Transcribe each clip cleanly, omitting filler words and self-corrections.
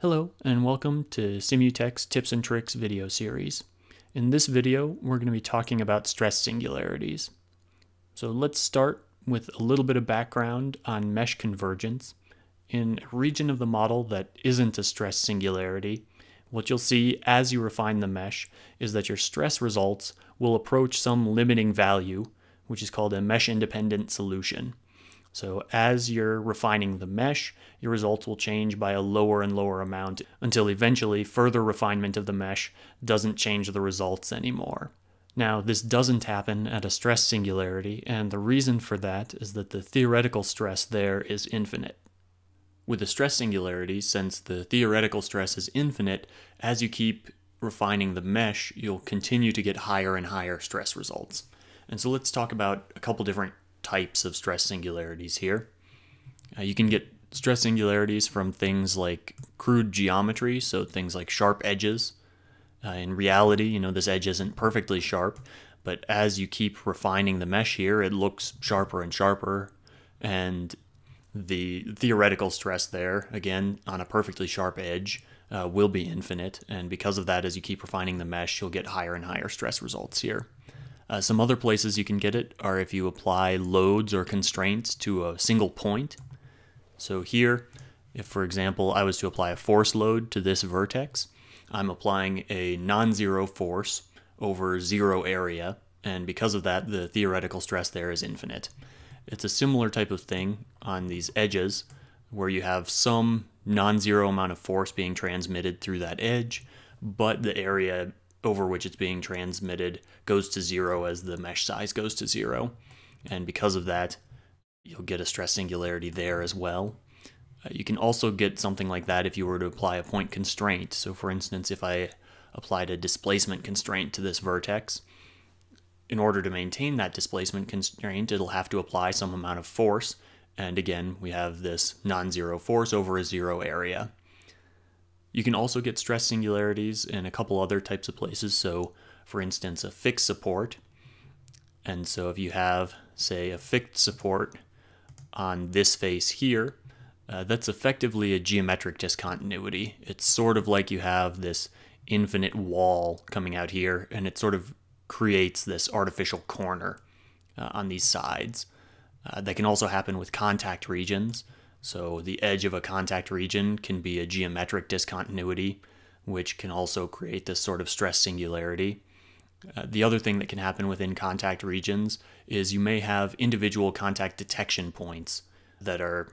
Hello and welcome to Simutech's Tips and Tricks video series. In this video, we're going to be talking about stress singularities. So let's start with a little bit of background on mesh convergence. In a region of the model that isn't a stress singularity, what you'll see as you refine the mesh is that your stress results will approach some limiting value, which is called a mesh-independent solution. So as you're refining the mesh, your results will change by a lower and lower amount until eventually further refinement of the mesh doesn't change the results anymore. Now, this doesn't happen at a stress singularity, and the reason for that is that the theoretical stress there is infinite. With a stress singularity, since the theoretical stress is infinite, as you keep refining the mesh, you'll continue to get higher and higher stress results. And so let's talk about a couple different types of stress singularities here. You can get stress singularities from things like crude geometry, so things like sharp edges. In reality, this edge isn't perfectly sharp, but as you keep refining the mesh here, it looks sharper and sharper, and the theoretical stress there, again, on a perfectly sharp edge, will be infinite, and because of that, as you keep refining the mesh, you'll get higher and higher stress results here. Some other places you can get it are if you apply loads or constraints to a single point. So here, if for example I was to apply a force load to this vertex, I'm applying a non-zero force over zero area, and because of that the theoretical stress there is infinite. It's a similar type of thing on these edges where you have some non-zero amount of force being transmitted through that edge, but the area over which it's being transmitted goes to zero as the mesh size goes to zero. And because of that, you'll get a stress singularity there as well. You can also get something like that if you were to apply a point constraint. So for instance, if I applied a displacement constraint to this vertex, in order to maintain that displacement constraint, it'll have to apply some amount of force. And again, we have this non-zero force over a zero area. You can also get stress singularities in a couple other types of places. So for instance, a fixed support. And so if you have, say, a fixed support on this face here, that's effectively a geometric discontinuity. It's sort of like you have this infinite wall coming out here, and it sort of creates this artificial corner on these sides. That can also happen with contact regions. So the edge of a contact region can be a geometric discontinuity, which can also create this sort of stress singularity. The other thing that can happen within contact regions is you may have individual contact detection points that are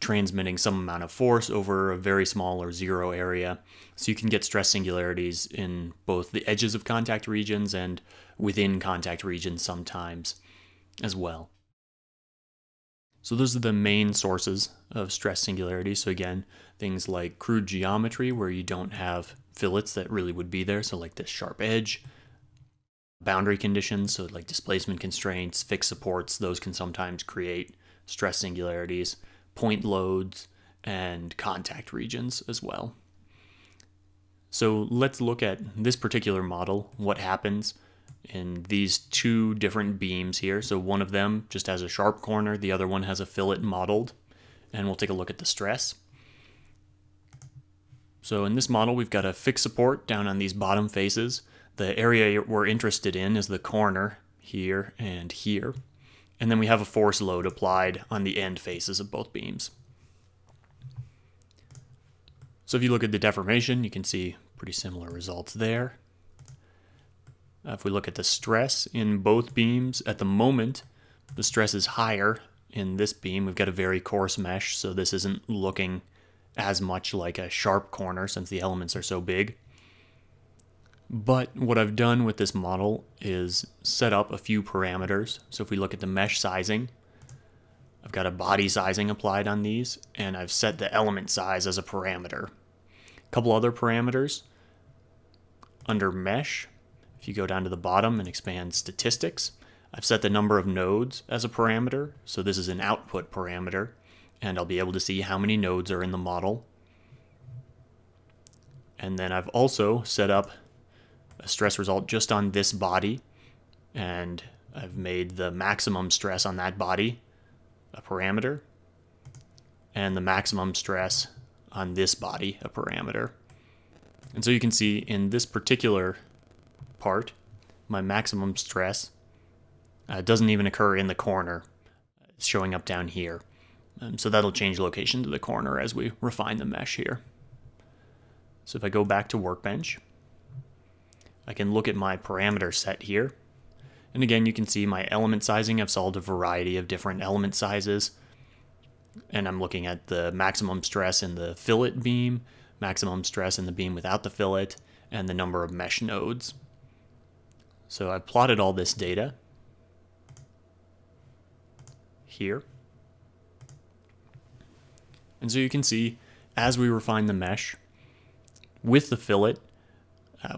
transmitting some amount of force over a very small or zero area. So you can get stress singularities in both the edges of contact regions and within contact regions sometimes as well. So those are the main sources of stress singularity. So again, things like crude geometry where you don't have fillets that really would be there, so like this sharp edge, boundary conditions, so like displacement constraints, fixed supports, those can sometimes create stress singularities, point loads, and contact regions as well. So let's look at this particular model, what happens in these two different beams here. So one of them just has a sharp corner, the other one has a fillet modeled, and we'll take a look at the stress. So in this model, we've got a fixed support down on these bottom faces. The area we're interested in is the corner here and here. And then we have a force load applied on the end faces of both beams. So if you look at the deformation, you can see pretty similar results there. If we look at the stress in both beams, at the moment, the stress is higher in this beam. We've got a very coarse mesh, so this isn't looking as much like a sharp corner since the elements are so big. But what I've done with this model is set up a few parameters. So if we look at the mesh sizing, I've got a body sizing applied on these, and I've set the element size as a parameter. A couple other parameters under mesh. If you go down to the bottom and expand statistics, I've set the number of nodes as a parameter. So this is an output parameter, and I'll be able to see how many nodes are in the model. And then I've also set up a stress result just on this body, and I've made the maximum stress on that body a parameter, and the maximum stress on this body a parameter. And so you can see in this particular part, my maximum stress doesn't even occur in the corner. It's showing up down here. So that'll change location to the corner as we refine the mesh here. So if I go back to Workbench, I can look at my parameter set here. And again, you can see my element sizing. I've solved a variety of different element sizes. And I'm looking at the maximum stress in the fillet beam, maximum stress in the beam without the fillet, and the number of mesh nodes. So I've plotted all this data here. And so you can see as we refine the mesh with the fillet,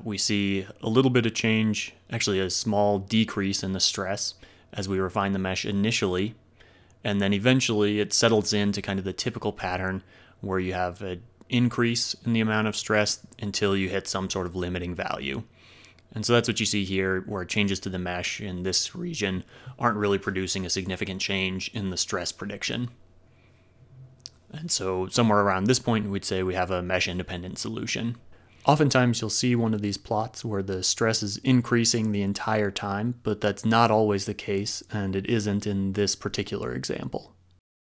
we see a little bit of change, actually a small decrease in the stress as we refine the mesh initially. And then eventually it settles into kind of the typical pattern where you have an increase in the amount of stress until you hit some sort of limiting value. And so that's what you see here, where changes to the mesh in this region aren't really producing a significant change in the stress prediction. And so somewhere around this point, we'd say we have a mesh-independent solution. Oftentimes you'll see one of these plots where the stress is increasing the entire time, but that's not always the case, and it isn't in this particular example.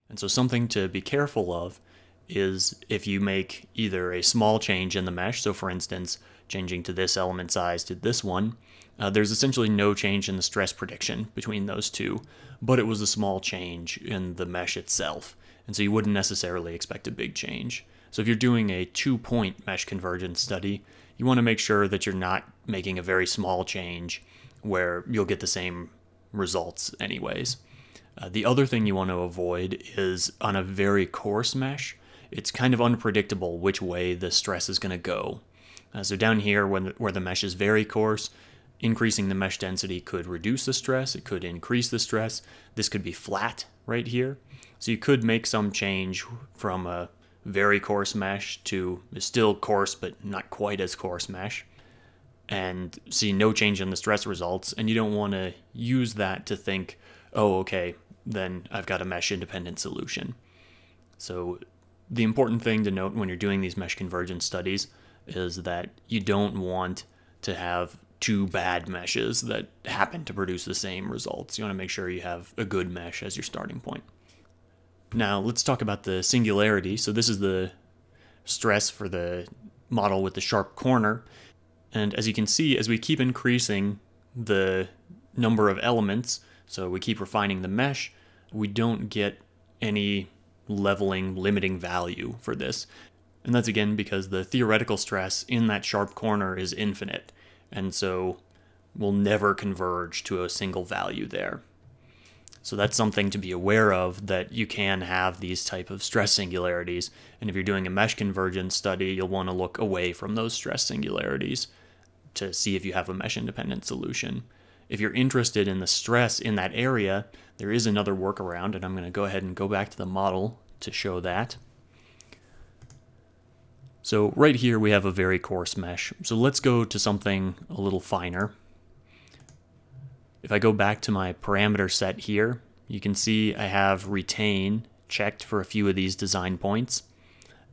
And so something to be careful of is if you make either a small change in the mesh, so for instance, changing to this element size to this one, there's essentially no change in the stress prediction between those two, but it was a small change in the mesh itself. And so you wouldn't necessarily expect a big change. So if you're doing a two-point mesh convergence study, you want to make sure that you're not making a very small change where you'll get the same results anyways. The other thing you want to avoid is on a very coarse mesh, it's kind of unpredictable which way the stress is going to go. So down here where the mesh is very coarse, increasing the mesh density could reduce the stress, it could increase the stress. This could be flat right here. So you could make some change from a very coarse mesh to still coarse but not quite as coarse mesh and see no change in the stress results, and you don't want to use that to think, oh, okay, then I've got a mesh independent solution. So the important thing to note when you're doing these mesh convergence studies is that you don't want to have two bad meshes that happen to produce the same results. You want to make sure you have a good mesh as your starting point. Now let's talk about the singularity. So this is the stress for the model with the sharp corner. And as you can see, as we keep increasing the number of elements, so we keep refining the mesh, we don't get any leveling, limiting value for this. And that's again because the theoretical stress in that sharp corner is infinite. And so we'll never converge to a single value there. So that's something to be aware of, that you can have these type of stress singularities. And if you're doing a mesh convergence study, you'll want to look away from those stress singularities to see if you have a mesh independent solution. If you're interested in the stress in that area, there is another workaround, and I'm going to go ahead and go back to the model to show that. So right here we have a very coarse mesh. So let's go to something a little finer. If I go back to my parameter set here, you can see I have retain checked for a few of these design points.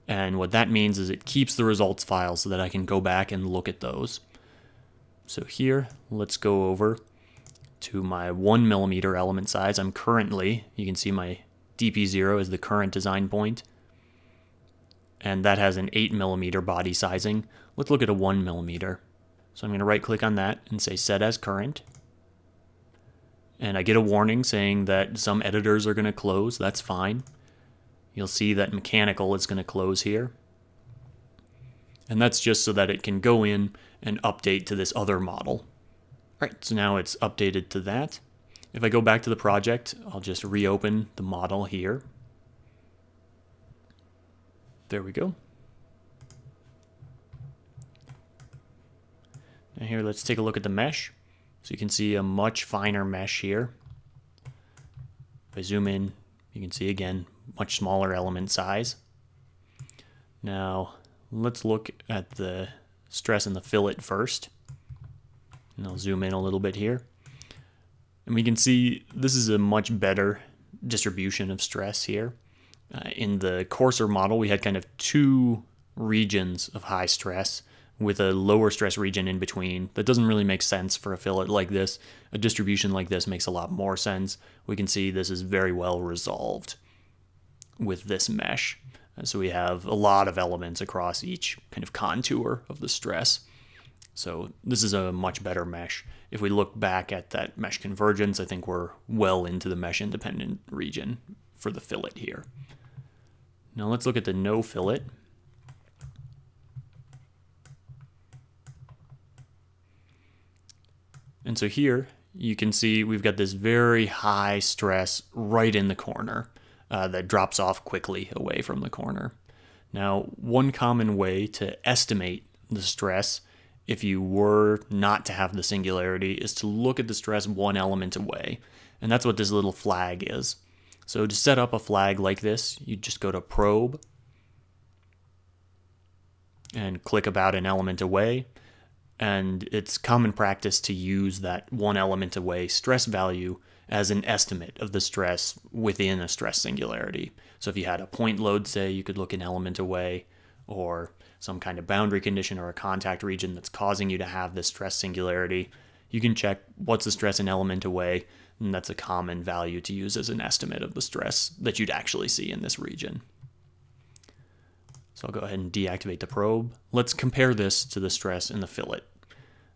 And what that means is it keeps the results file so that I can go back and look at those. So here, let's go over to my 1 millimeter element size. I'm currently, you can see my DP0 is the current design point. And that has an 8 millimeter body sizing. Let's look at a 1 millimeter. So I'm going to right click on that and say set as current. And I get a warning saying that some editors are going to close. That's fine. You'll see that Mechanical is going to close here. And that's just so that it can go in and update to this other model. All right, so now it's updated to that. If I go back to the project, I'll just reopen the model here. There we go. And here, let's take a look at the mesh. So you can see a much finer mesh here. If I zoom in, you can see again, much smaller element size. Now, let's look at the stress in the fillet first. And I'll zoom in a little bit here. And we can see this is a much better distribution of stress here. In the coarser model, we had kind of two regions of high stress with a lower stress region in between. That doesn't really make sense for a fillet like this. A distribution like this makes a lot more sense. We can see this is very well resolved with this mesh. So we have a lot of elements across each kind of contour of the stress. So this is a much better mesh. If we look back at that mesh convergence, I think we're well into the mesh independent region for the fillet here. Now let's look at the no fillet. And so here you can see we've got this very high stress right in the corner that drops off quickly away from the corner. Now, one common way to estimate the stress if you were not to have the singularity is to look at the stress one element away. And that's what this little flag is. So to set up a flag like this, you just go to Probe and click about an element away. And it's common practice to use that one element away stress value as an estimate of the stress within a stress singularity. So if you had a point load, say, you could look an element away, or some kind of boundary condition or a contact region that's causing you to have this stress singularity. You can check what's the stress an element away, and that's a common value to use as an estimate of the stress that you'd actually see in this region. So I'll go ahead and deactivate the probe. Let's compare this to the stress in the fillet.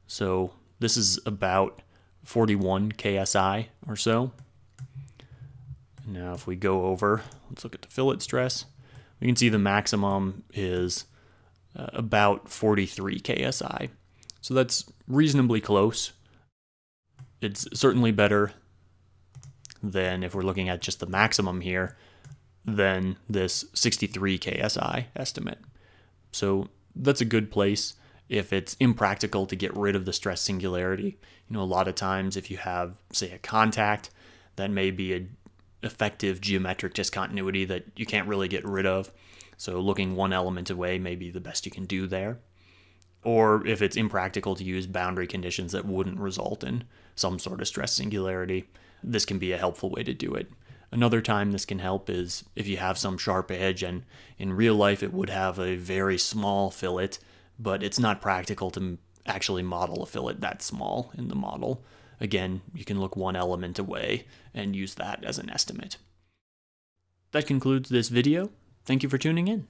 So this is about 41 KSI or so. Now if we go over, let's look at the fillet stress. We can see the maximum is about 43 KSI. So that's reasonably close. It's certainly better than if we're looking at just the maximum here than this 63 KSI estimate. So that's a good place if it's impractical to get rid of the stress singularity. You know, a lot of times if you have, say, a contact, that may be an effective geometric discontinuity that you can't really get rid of. So looking one element away may be the best you can do there. Or if it's impractical to use boundary conditions that wouldn't result in some sort of stress singularity, this can be a helpful way to do it. Another time this can help is if you have some sharp edge, and in real life it would have a very small fillet, but it's not practical to actually model a fillet that small in the model. Again, you can look one element away and use that as an estimate. That concludes this video. Thank you for tuning in.